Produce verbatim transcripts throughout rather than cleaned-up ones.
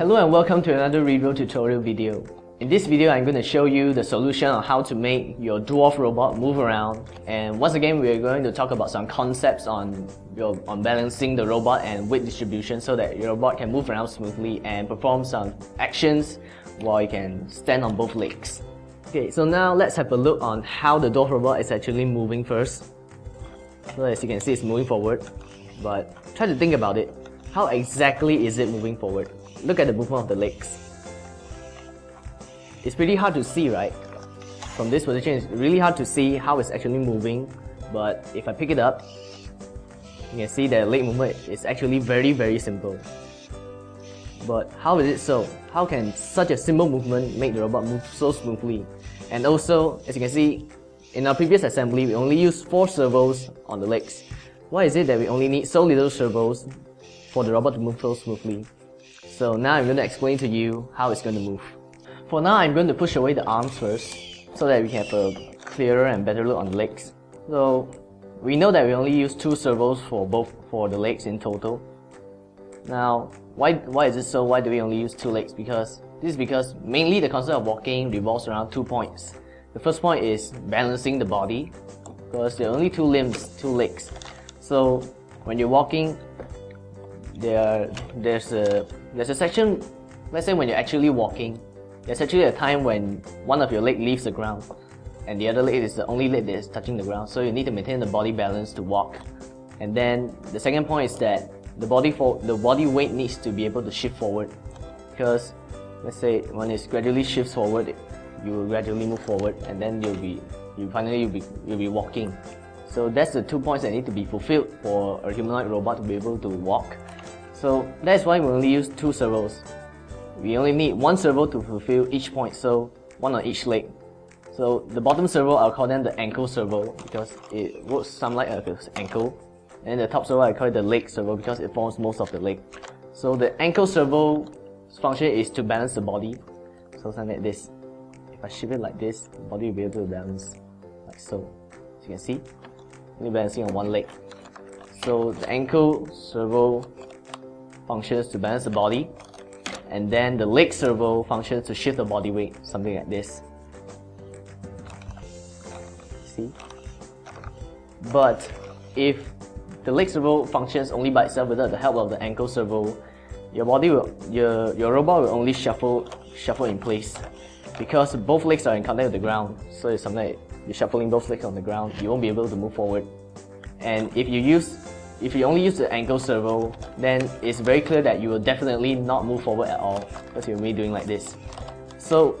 Hello and welcome to another Reroll tutorial video. In this video I'm going to show you the solution on how to make your dwarf robot move around, and once again we are going to talk about some concepts on, your, on balancing the robot and weight distribution so that your robot can move around smoothly and perform some actions while you can stand on both legs. Okay, so now let's have a look on how the dwarf robot is actually moving first. So as you can see, it's moving forward, but try to think about it. How exactly is it moving forward? Look at the movement of the legs. It's pretty hard to see, right? From this position, it's really hard to see how it's actually moving, but if I pick it up, you can see that leg movement is actually very, very simple. But how is it so? How can such a simple movement make the robot move so smoothly? And also, as you can see, in our previous assembly, we only used four servos on the legs. Why is it that we only need so little servos for the robot to move so smoothly? So now I'm going to explain to you how it's going to move. For now, I'm going to push away the arms first so that we can have a clearer and better look on the legs. So we know that we only use two servos for both for the legs in total. Now, why why is it so? Why do we only use two legs? Because this is because mainly the concept of walking revolves around two points. The first point is balancing the body, because there are only two limbs, two legs. So when you're walking, There, there's a there's a section. Let's say when you're actually walking, there's actually a time when one of your leg leaves the ground, and the other leg is the only leg that is touching the ground. So you need to maintain the body balance to walk. And then the second point is that the body for the body weight needs to be able to shift forward, because let's say when it gradually shifts forward, you will gradually move forward, and then you'll be you finally you'll be you'll be walking. So that's the two points that need to be fulfilled for a humanoid robot to be able to walk. So that's why we only use two servos. We only need one servo to fulfill each point, so one on each leg. So the bottom servo, I'll call them the ankle servo because it works some like an ankle. And the top servo, I call it the leg servo because it forms most of the leg. So the ankle servo's function is to balance the body. So something like this. If I shift it like this, the body will be able to balance like so. As you can see, only balancing on one leg. So the ankle servo functions to balance the body, and then the leg servo functions to shift the body weight, something like this. See? But if the leg servo functions only by itself without the help of the ankle servo, your body will, your your robot will only shuffle shuffle in place because both legs are in contact with the ground. So it's something like you're shuffling both legs on the ground, you won't be able to move forward. And if you use If you only use the ankle servo, then it's very clear that you will definitely not move forward at all because you'll be doing like this. So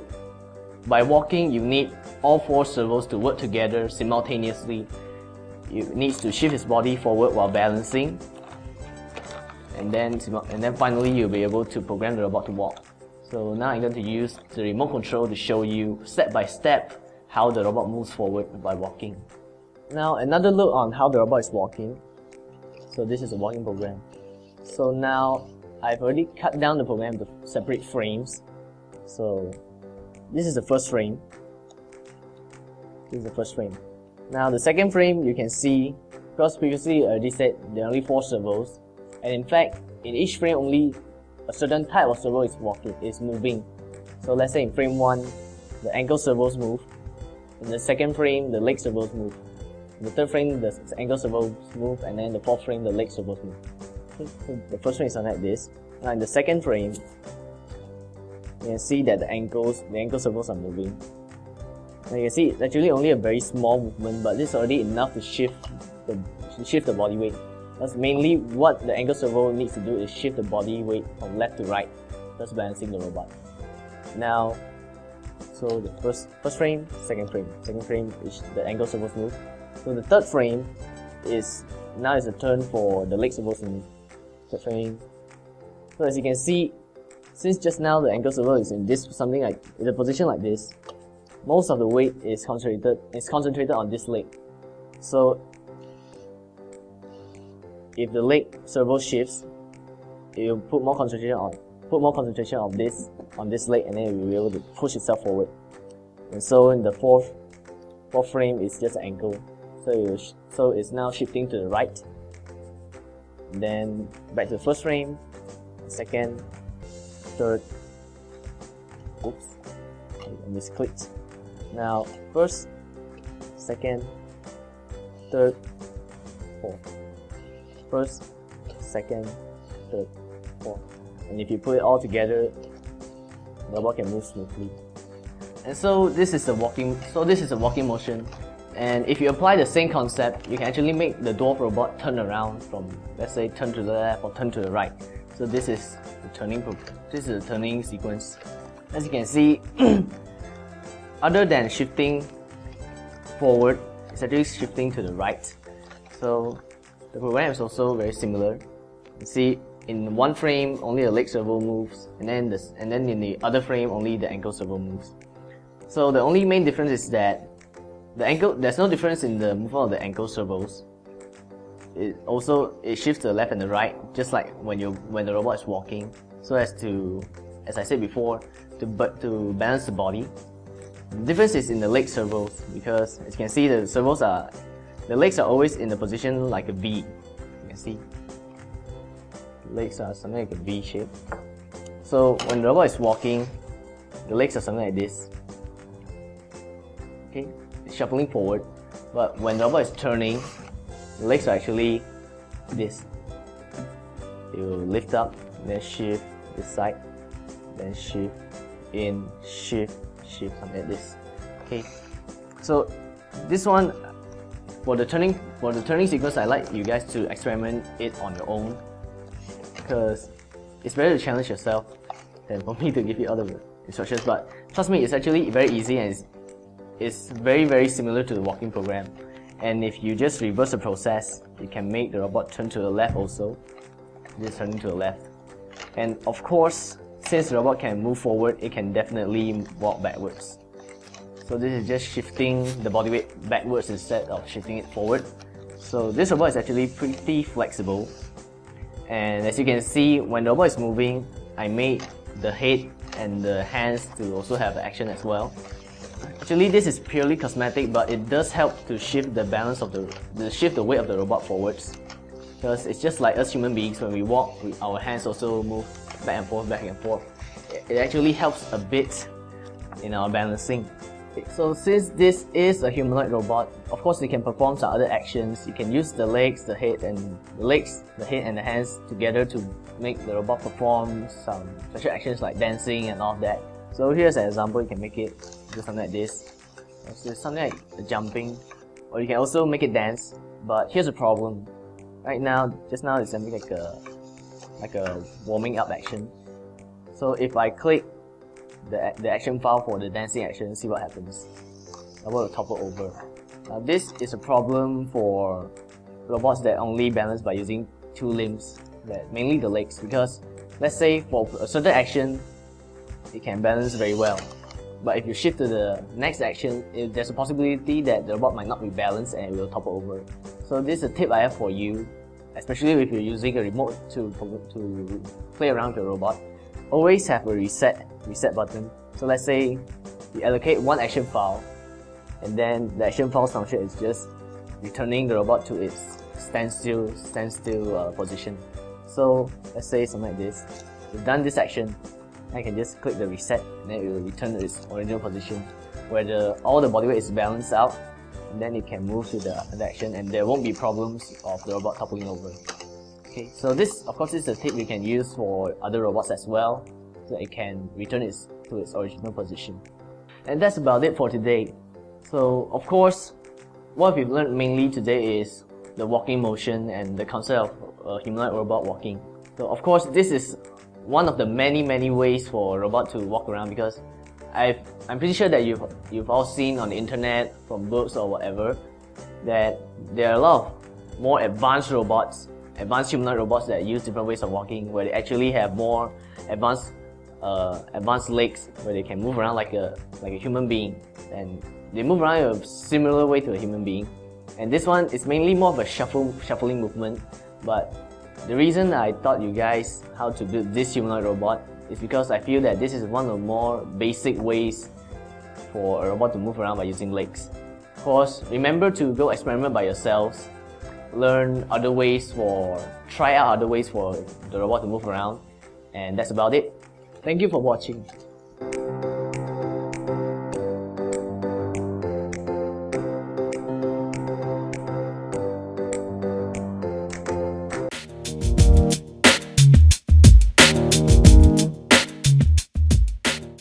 by walking, you need all four servos to work together simultaneously. It needs to shift its body forward while balancing, and then and then finally you'll be able to program the robot to walk. So now I'm going to use the remote control to show you step by step how the robot moves forward by walking. Now another look on how the robot is walking. So this is a walking program. So now I've already cut down the program to separate frames. So this is the first frame. This is the first frame. Now the second frame, you can see, because previously I already said there are only four servos, and in fact in each frame only a certain type of servo is walking, is moving. So let's say in frame one, the ankle servos move. In the second frame, the leg servos move. The third frame, the ankle servos move, and then the fourth frame, the leg servos move. The first frame is something like this. Now in the second frame, you can see that the ankles, the ankle servos are moving. Now you can see it's actually only a very small movement, but this is already enough to shift the to shift the body weight. That's mainly what the ankle servo needs to do, is shift the body weight from left to right, thus balancing the robot. Now, so the first first frame, second frame, second frame, is the ankle servos move. So the third frame is now is a turn for the leg servos in third frame. So as you can see, since just now the ankle servo is in this something like in a position like this, most of the weight is concentrated is concentrated on this leg. So if the leg servo shifts, it will put more concentration on put more concentration on this on this leg, and then it will be able to push itself forward. And so in the fourth fourth frame is just ankle. So, it so it's now shifting to the right, then back to the first frame, second, third. Oops, I misclicked. Now first, second, third, fourth. First, second, third, fourth. And if you put it all together, the robot can move smoothly. And so this is the walking. So this is the walking motion. And if you apply the same concept, you can actually make the dwarf robot turn around from, let's say, turn to the left or turn to the right. So this is the turning. This is the turning sequence. As you can see, other than shifting forward, it's actually shifting to the right. So the program is also very similar. You see, in one frame only the leg servo moves, and then this, and then in the other frame only the ankle servo moves. So the only main difference is that the ankle, there's no difference in the movement of the ankle servos. It also it shifts to the left and the right, just like when you when the robot is walking. So as to, as I said before, to but to balance the body. The difference is in the leg servos, because as you can see, the servos are the legs are always in the position like a V. You can see the legs are something like a V shape. So when the robot is walking, the legs are something like this. Okay. Shuffling forward, but when the robot is turning, the legs are actually this. You lift up, then shift this side, then shift in, shift, shift, something like this. Okay, so this one for the turning for the turning sequence, I like you guys to experiment it on your own, because it's better to challenge yourself than for me to give you all the instructions. But trust me, it's actually very easy, and it's It's very very similar to the walking program. And if you just reverse the process, you can make the robot turn to the left also, just turning to the left. And of course, since the robot can move forward, it can definitely walk backwards. So this is just shifting the body weight backwards instead of shifting it forward. So this robot is actually pretty flexible. And as you can see, when the robot is moving, I made the head and the hands to also have action as well. Actually, this is purely cosmetic, but it does help to shift the balance of the, the shift the weight of the robot forwards. Because it's just like us human beings, when we walk, we, our hands also move back and forth, back and forth. It, it actually helps a bit in our balancing. So since this is a humanoid robot, of course you can perform some other actions. You can use the legs, the head, and the legs, the head, and the hands together to make the robot perform some special actions like dancing and all that. So here's an example. You can make it do something like this, so something like jumping, or you can also make it dance. But here's a problem. Right now, just now it's something like a like a warming up action. So if I click the the action file for the dancing action, see what happens. I will topple over. Now this is a problem for robots that only balance by using two limbs, that mainly the legs, because let's say for a certain action, it can balance very well, but if you shift to the next action, if there's a possibility that the robot might not be balanced and it will topple over. So this is a tip I have for you, especially if you're using a remote to to play around with your robot. Always have a reset reset button. So let's say you allocate one action file, and then the action file function is just returning the robot to its standstill standstill uh, position. So let's say something like this. You've done this action. I can just click the reset, and then it will return to its original position, where the, all the body weight is balanced out, and then it can move to the other action, and there won't be problems of the robot toppling over. Okay, so this, of course, this is a tip you can use for other robots as well, so that it can return it to its original position. And that's about it for today. So, of course, what we've learned mainly today is the walking motion and the concept of a humanoid robot walking. So, of course, this is one of the many many ways for a robot to walk around, because I've, I'm pretty sure that you've, you've all seen on the internet, from books or whatever, that there are a lot of more advanced robots, advanced humanoid robots that use different ways of walking, where they actually have more advanced uh, advanced legs, where they can move around like a, like a human being, and they move around in a similar way to a human being. And this one is mainly more of a shuffle, shuffling movement, but the reason I taught you guys how to build this humanoid robot is because I feel that this is one of the more basic ways for a robot to move around by using legs. Of course, remember to go experiment by yourselves, learn other ways for, try out other ways for the robot to move around, and that's about it. Thank you for watching.